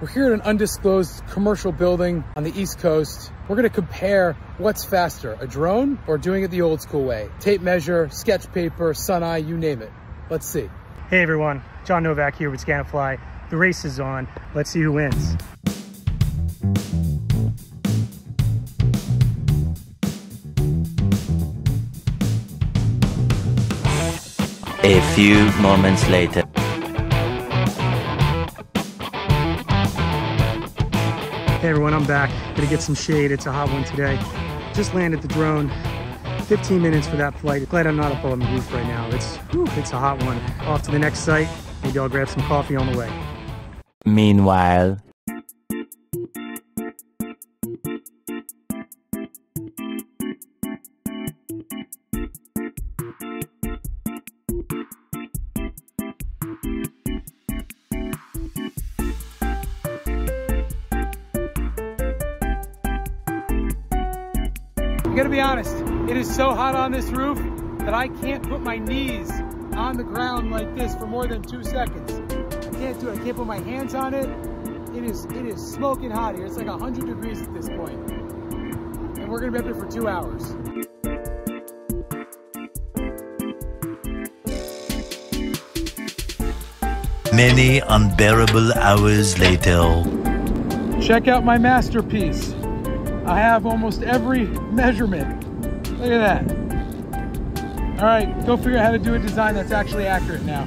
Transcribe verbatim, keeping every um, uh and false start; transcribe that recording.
We're here at an undisclosed commercial building on the East Coast. We're gonna compare what's faster, a drone or doing it the old school way. Tape measure, sketch paper, SunEye, you name it. Let's see. Hey everyone, John Novak here with Scanifly. The race is on, let's see who wins. A few moments later. Hey everyone, I'm back. Gonna get some shade, it's a hot one today. Just landed the drone, fifteen minutes for that flight. Glad I'm not up on the roof right now. It's, whew, it's a hot one. Off to the next site, maybe I'll grab some coffee on the way. Meanwhile. I'm gonna be honest, it is so hot on this roof that I can't put my knees on the ground like this for more than two seconds. I can't do it, I can't put my hands on it. It is, it is smoking hot here. It's like one hundred degrees at this point. And we're gonna be up here for two hours. Many unbearable hours later. Check out my masterpiece. I have almost every measurement. Look at that. All right, go figure out how to do a design that's actually accurate now.